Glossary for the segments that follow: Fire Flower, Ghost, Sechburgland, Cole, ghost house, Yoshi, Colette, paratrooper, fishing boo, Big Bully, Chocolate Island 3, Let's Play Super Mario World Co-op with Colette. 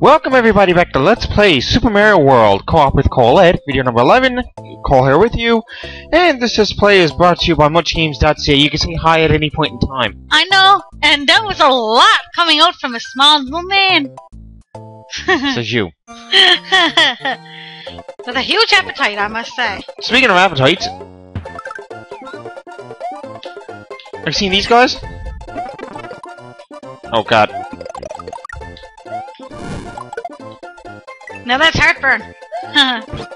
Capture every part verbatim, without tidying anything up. Welcome everybody back to Let's Play Super Mario World Co-op with Colette, video number eleven, Cole here with you, and this Let's Play is brought to you by MuchGames dot C A. You can say hi at any point in time. I know, and that was a lot coming out from a small little man. Says you. With a huge appetite, I must say. Speaking of appetites, have you seen these guys? Oh god. Now that's heartburn.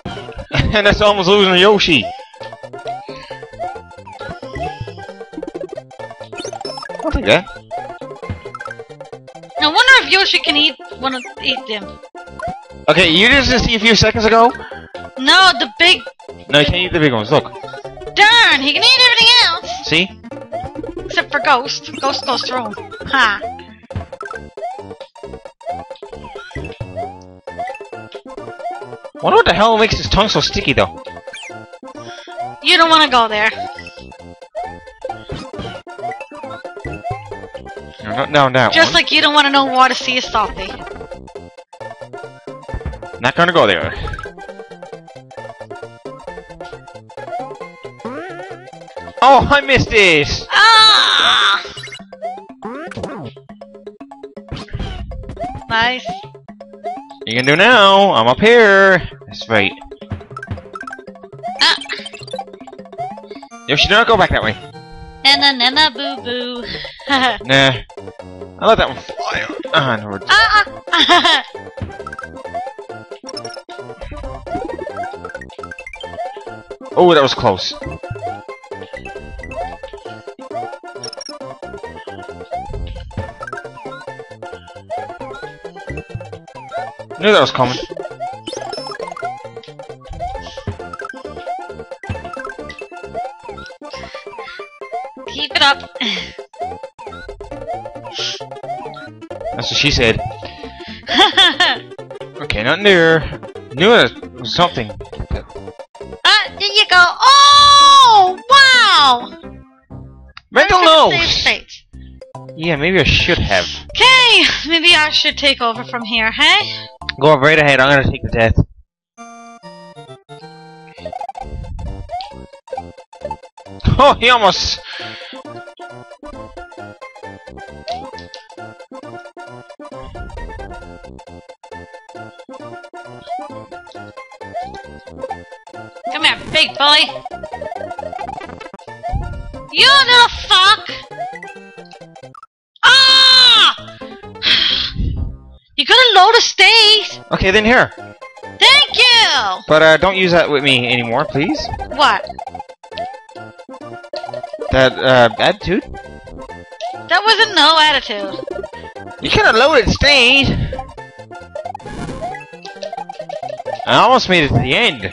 And that's almost losing Yoshi. I'll take that. I wonder if Yoshi can eat one of eat them. Okay, you just didn't see a few seconds ago? No, the big... No, he can't eat the big ones, look. Darn, he can eat everything else! See? Except for Ghost. Ghost goes through him. Ha. I wonder what the hell makes his tongue so sticky, though. You don't want to go there. No, no, no. Just one. Like you don't want to know why to see is salty. Not gonna go there. Oh, I missed this! Ah! Nice. You can do now. I'm up here. That's right. Ah. Yoshi, don't go back that way. Nana, nana, boo, boo. Nah. I let that one fly. Ah, no. Ah, ah. Oh, that was close. I knew that was coming. Keep it up. That's what she said. Okay, not near. Knew it was something. Ah, uh, there you go. Oh, wow! Mental notes. Yeah, maybe I should have. Okay, maybe I should take over from here, hey? Go right ahead, I'm gonna take the death. Oh, he almost... Come here, big bully! You little fuck! Ah! You gotta load a stage! Okay, then here. Thank you! But uh, don't use that with me anymore, please. What? That uh, attitude? That wasn't no attitude. You could have loaded stage! I almost made it to the end.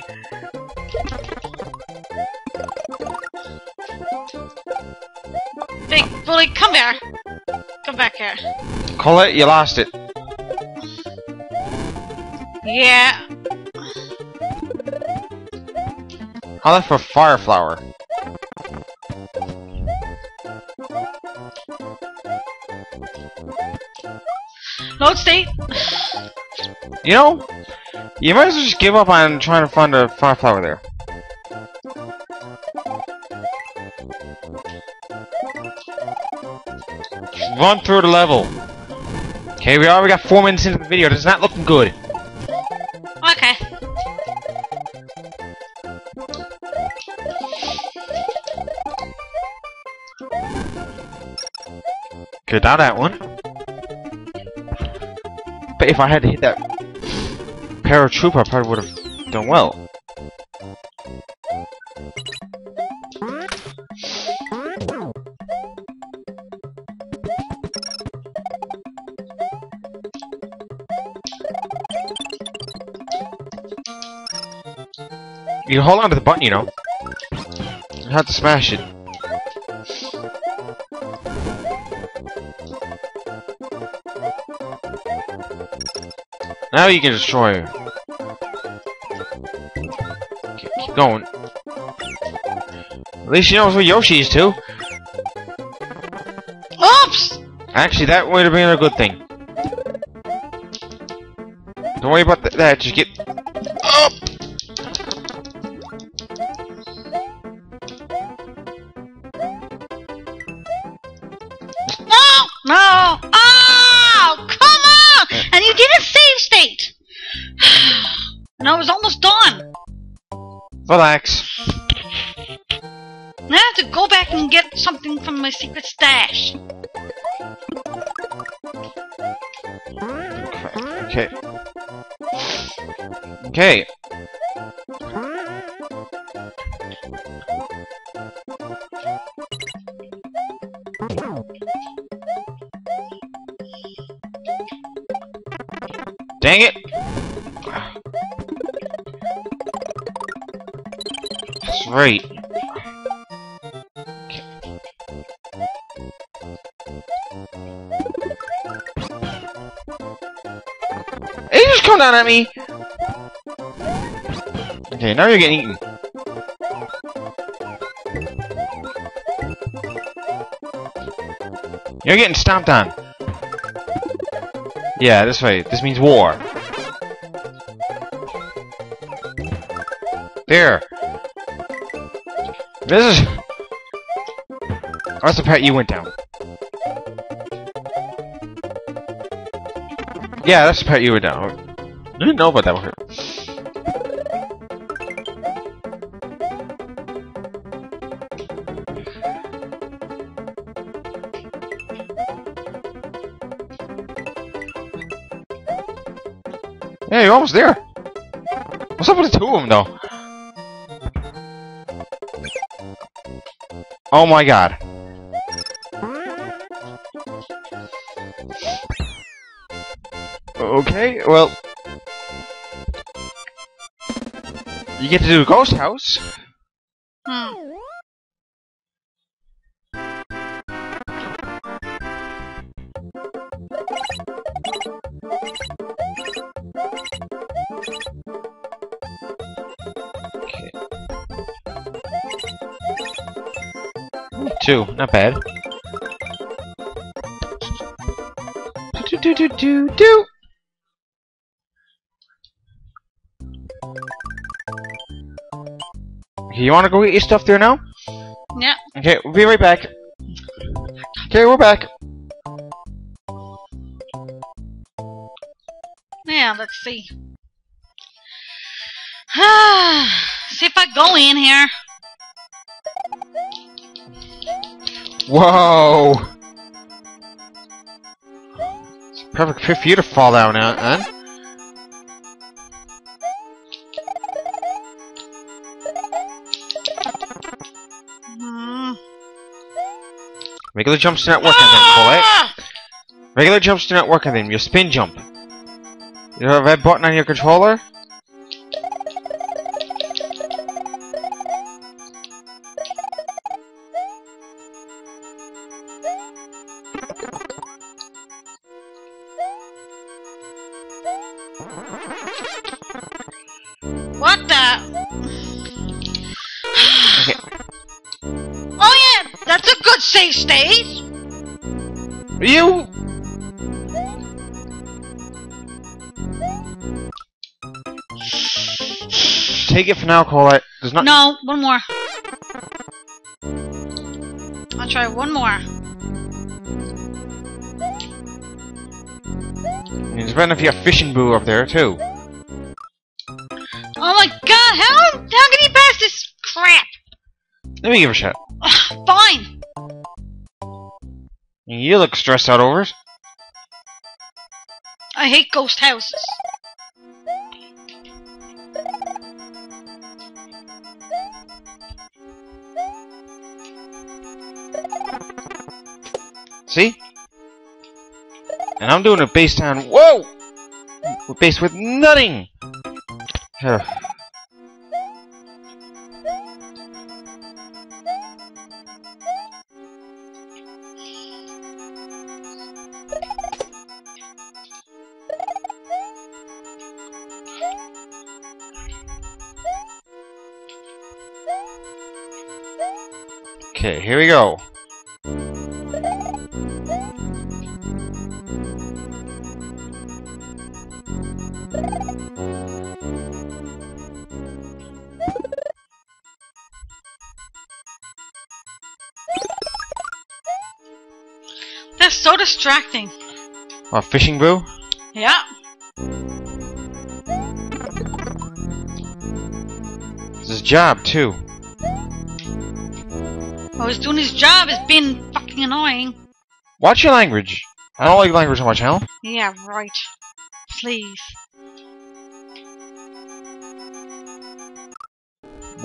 Big bully, come here. Come back here. Colette, you lost it. Yeah. How that for Fire Flower? Load state. You know, you might as well just give up on trying to find a Fire Flower there. Run through the level. Okay, we already got four minutes into the video. It's not looking good. Okay. Good, now that one. But if I had to hit that paratrooper, I probably would have done well. You can hold on to the button, you know. You have to smash it. Now you can destroy her. Okay, keep going. At least she knows where Yoshi is, too. Oops! Actually, that would have been a good thing. Don't worry about that, just get up! No! No! Oh! Come on! And you didn't save state! And I was almost done! Relax. Now I have to go back and get something from my secret stash. Okay. Okay. Okay. Dang it! That's right. Okay. He just come down at me! Okay, now you're getting eaten. You're getting stomped on. Yeah, this way. This means war. There. This is... That's the part you went down. Yeah, that's the part you went down. I didn't know about that one. Yeah, you're almost there. What's up with the two of them, though? Oh my god. Okay, well... You get to do a ghost house. Hmm. Two, not bad. Do do do do do. Okay, you want to go get your stuff there now? Yeah. Okay, we'll be right back. Okay, we're back. Yeah, let's see. See if I go in here. Whoa! It's perfect for you to fall down on. Mm. Regular jumps do not work ah! on them, Colette. Regular jumps do not work on them. Your spin jump. You have a red button on your controller? What the? Okay. Oh yeah, that's a good safe state. You. Take it for now, Colette. There's not. No, one more. I'll try one more. It's better if you have fishing boo up there too. Oh my god, how, how can you pass this crap? Let me give it a shot. Ugh, fine! You look stressed out over it. I hate ghost houses. See? And I'm doing it based on... Whoa! We're based with nothing! Here. Okay, here we go. distracting. What, fishing boo? Yeah. It's his job, too. Oh, he's doing his job. It's been fucking annoying. Watch your language. I don't like language on my channel. Yeah, right. Please.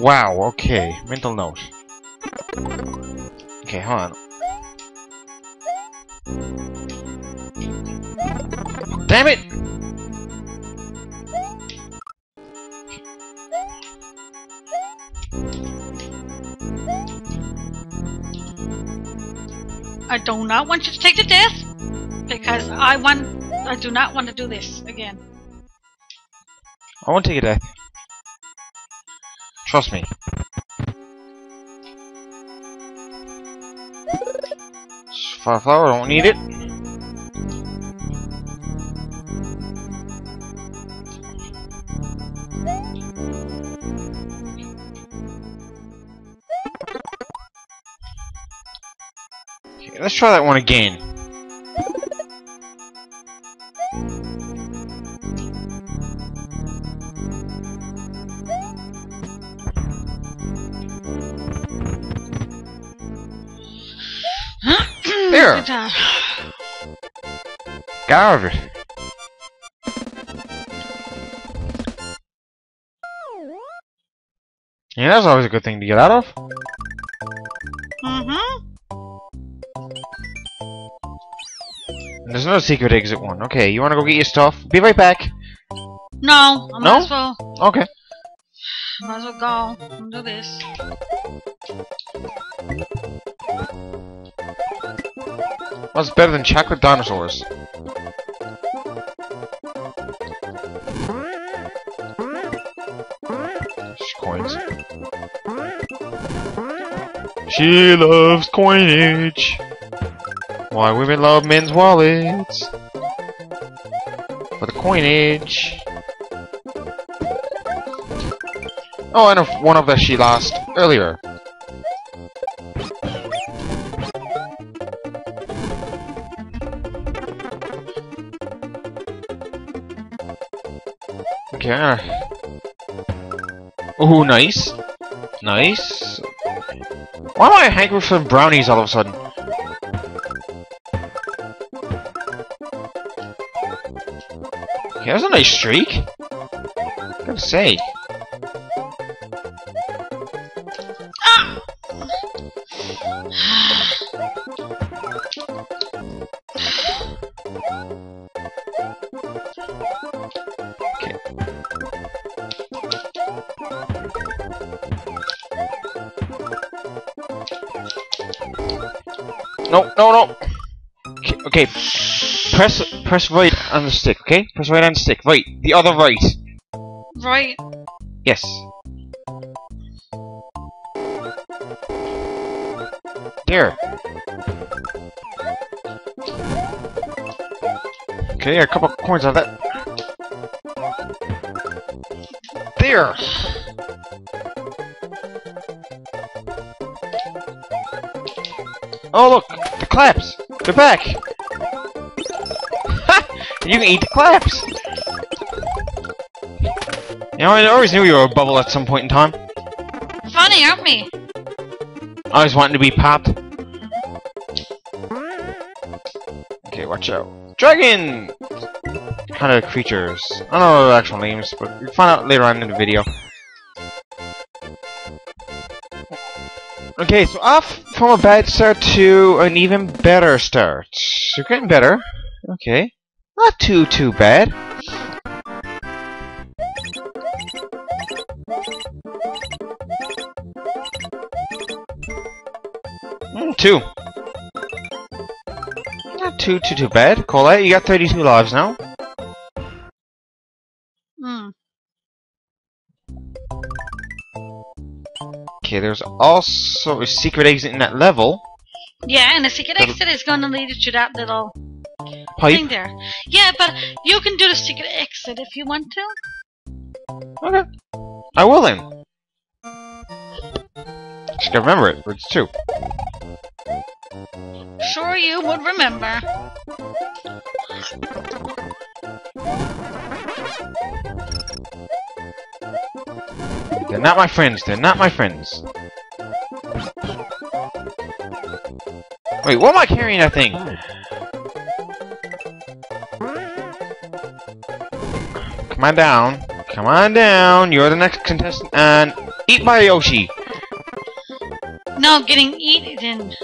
Wow, okay. Mental note. Okay, hold on. Damn it! I do not want you to take the death, because I want, I do not want to do this again. I won't take a death. Trust me. Fire flower, I don't need it. Okay, let's try that one again. There! Got out of it. Yeah, that's always a good thing to get out of. Mm-hmm. There's no secret exit one. Okay, you wanna go get your stuff? Be right back. No, I might no? as well. Okay. Might as well go and do this. What's better than chocolate dinosaurs? She coins. She loves coinage. Why women love men's wallets? For the coinage. Oh, and one of that she lost earlier. Yeah. Ooh, nice. Nice. Why am I hankering for brownies all of a sudden? Okay, that's a nice streak. Gotta say. Ah! No, no, no. Okay, okay, press, press right on the stick. Okay, press right on the stick. Right, the other right. Right. Yes. There. Okay, a couple coins on that. There. Oh look, the claps! They're back! Ha! You can eat the claps! You know, I always knew you were a bubble at some point in time. Funny, aren't we? I always wanted to be popped. Okay, watch out. Dragon! Kind of creatures. I don't know their actual names, but you'll find out later on in the video. Okay, so off from a bad start to an even better start. You're getting better. Okay. Not too, too bad. Mm, two. Not too, too, too bad. Colette, you got thirty-two lives now. Hmm. Okay, there's also a secret exit in that level. Yeah, and the secret the exit is gonna lead you to that little pipe thing there. Yeah, but you can do the secret exit if you want to. Okay. I will then. Just gotta remember it, it's two. Sure you would remember. They're not my friends, they're not my friends. Wait, what am I carrying that thing? Come on down. Come on down. You're the next contestant and eat by Yoshi. No, I'm getting eaten.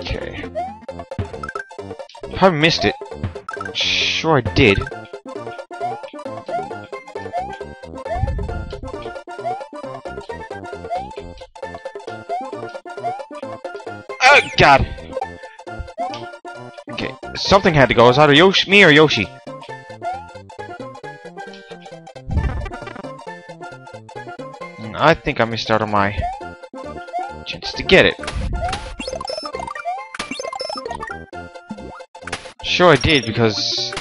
Okay. I missed it. Sure I did. Oh god. Okay, something had to go. It was either Yoshi, me or Yoshi. And I think I missed out on my chance to get it. Sure I did, because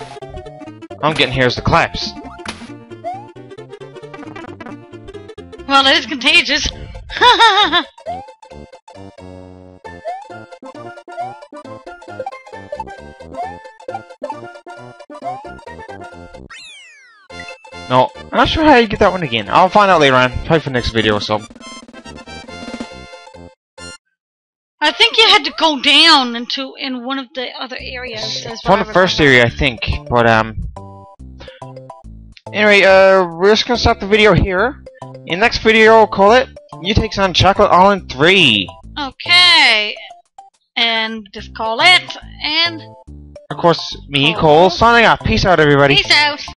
I'm getting here as the claps. Well, that is contagious. No, I'm not sure how you get that one again. I'll find out later on, probably for the next video or so. I think you had to go down into in one of the other areas. That's one of the first area, I think. But um, anyway, uh, we're just gonna stop the video here. In the next video, Colette, you takes on Chocolate Island three. Okay, and just Colette and of course me, Cole, Cole signing off. Peace out, everybody. Peace out.